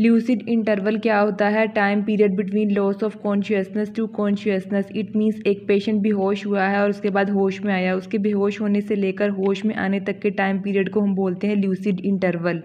Lucid interval क्या होता है? Time period between loss of consciousness to consciousness. It means एक पेशेंट बेहोश हुआ है और उसके बाद होश में आया, उसके बेहोश होने से लेकर होश में आने तक के टाइम पीरियड को हम बोलते हैं ल्यूसिड इंटरवल।